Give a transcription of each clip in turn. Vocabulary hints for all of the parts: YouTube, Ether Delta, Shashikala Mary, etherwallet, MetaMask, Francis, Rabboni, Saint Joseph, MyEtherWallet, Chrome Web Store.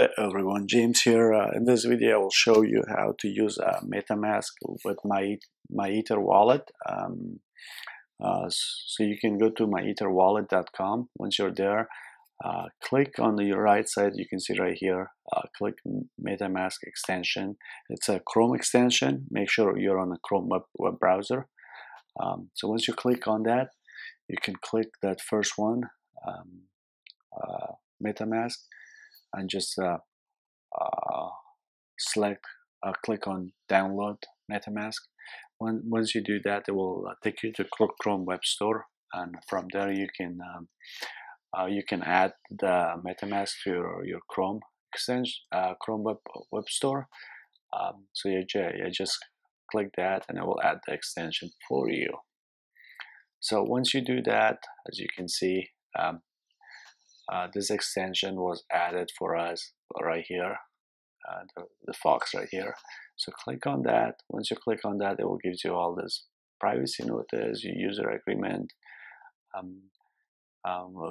Hey everyone, James here. In this video I will show you how to use MetaMask with my Ether wallet. So you can go to myetherwallet.com. Once you're there, click on the right side. You can see right here, click MetaMask extension. It's a Chrome extension. Make sure you're on a Chrome web browser. So once you click on that, you can click that first one, MetaMask, and just click on download MetaMask. Once you do that, it will take you to Chrome Web Store, and from there you can add the MetaMask to your Chrome extension, Chrome Web Store. So you just click that, and it will add the extension for you. So once you do that, as you can see, this extension was added for us right here, the fox right here. So click on that. Once you click on that, it will give you all this privacy notice, your user agreement.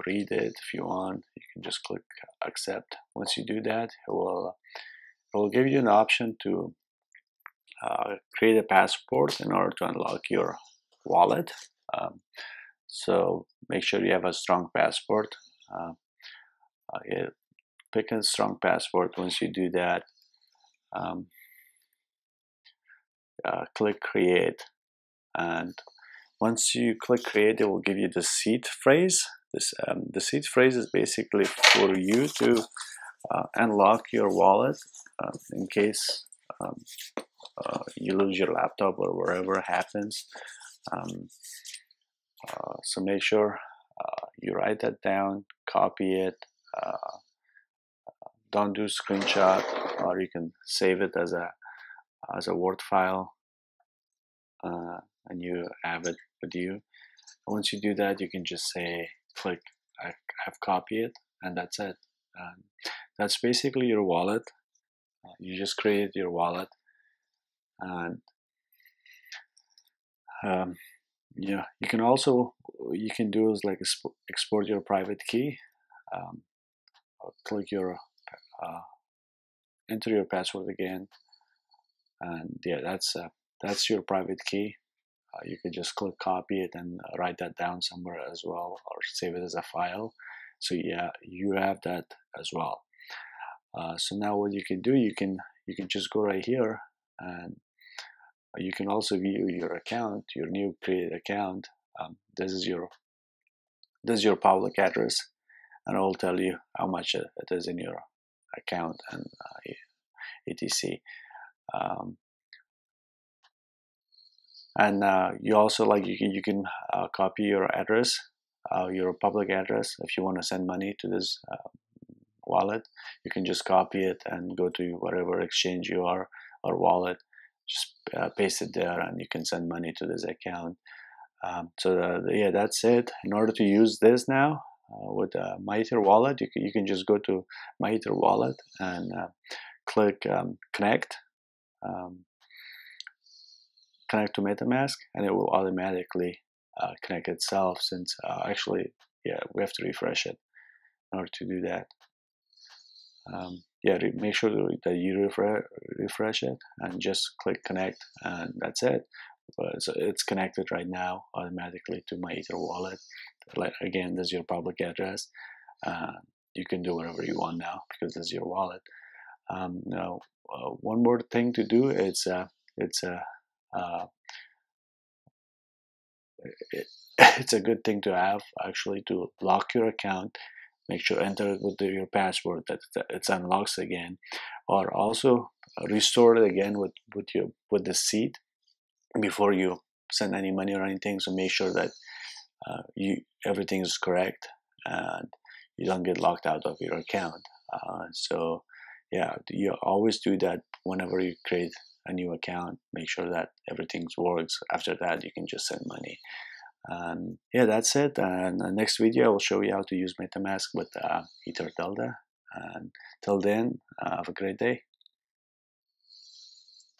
Read it if you want. You can just click accept. Once you do that, it will give you an option to create a passport in order to unlock your wallet. So make sure you have a strong passport. Pick a strong passport. Once you do that, click create, and once you click create, it will give you the seed phrase. The seed phrase is basically for you to unlock your wallet in case you lose your laptop or whatever happens. So make sure you write that down, copy it. Don't do screenshot, or you can save it as a Word file, and you have it with you. Once you do that, you can just say, click, I have copied it, and that's it. That's basically your wallet. You just create your wallet, and yeah, you can also do is like export your private key. Click your enter your password again, and yeah, that's your private key. You can just click copy it and write that down somewhere as well, or save it as a file. So yeah, you have that as well. So now what you can do, you can just go right here, and you can also view your account, your new created account. This is your public address, and it will tell you how much it is in your account and etc. You also you can copy your address, your public address. If you want to send money to this wallet, you can just copy it and go to whatever exchange you are or wallet. Just paste it there, and you can send money to this account. Yeah, that's it. In order to use this now with MyEtherWallet, you can just go to MyEtherWallet and click connect, connect to MetaMask, and it will automatically connect itself. Since actually, yeah, we have to refresh it in order to do that. Yeah, make sure that you refresh it, and just click connect, and that's it. So it's connected right now automatically to my Ether wallet. Again, this is your public address. You can do whatever you want now because this is your wallet. Now, one more thing to do is it's a good thing to have actually to lock your account. Make sure enter it with your password that it unlocks again, or also restore it again with the seed before you send any money or anything. So make sure that everything is correct and you don't get locked out of your account. So yeah, you always do that whenever you create a new account. Make sure that everything works. After that, you can just send money. Yeah, that's it. And the next video I will show you how to use MetaMask with Ether Delta. And till then, have a great day.